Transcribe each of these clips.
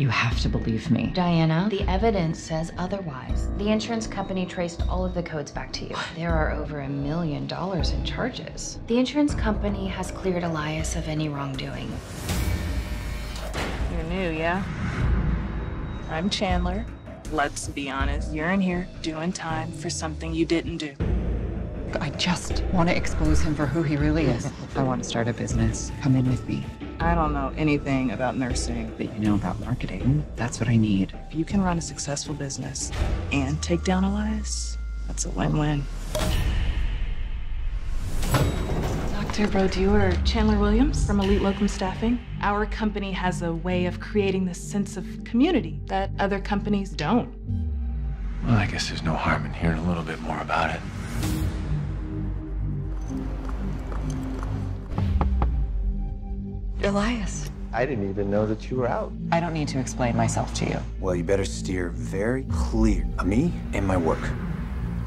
You have to believe me. Diana, the evidence says otherwise. The insurance company traced all of the codes back to you. There are over $1 million in charges. The insurance company has cleared Elias of any wrongdoing. You're new, yeah? I'm Chandler. Let's be honest, you're in here doing time for something you didn't do. I just want to expose him for who he really is. I want to start a business. Come in with me. I don't know anything about nursing. But you know about marketing. That's what I need. If you can run a successful business and take down Elias, that's a win-win. Dr. Brodeur, Chandler Williams from Elite Locum Staffing. Our company has a way of creating this sense of community that other companies don't. Well, I guess there's no harm in hearing a little bit more about it. Elias. I didn't even know that you were out. I don't need to explain myself to you. Well, you better steer very clear of me and my work.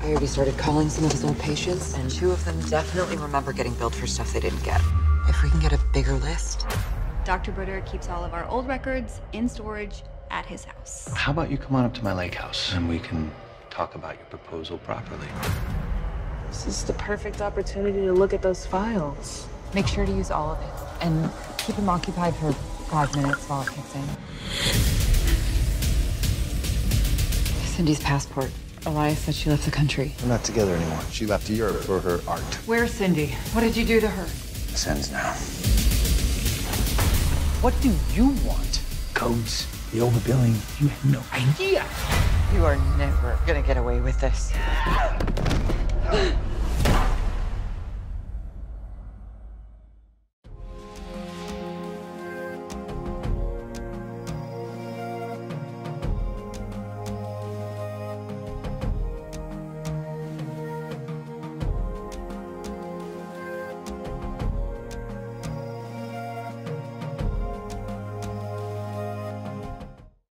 I already started calling some of his old patients, and two of them definitely remember getting billed for stuff they didn't get. If we can get a bigger list. Dr. Brodeur keeps all of our old records in storage at his house. How about you come on up to my lake house, and we can talk about your proposal properly. This is the perfect opportunity to look at those files. Make sure to use all of it. And keep him occupied for 5 minutes while it kicks in. Cindy's passport. Elias said she left the country. We're not together anymore. She left Europe for her art. Where's Cindy? What did you do to her? This ends now. What do you want? Codes, the overbilling. You have no idea. You are never gonna get away with this.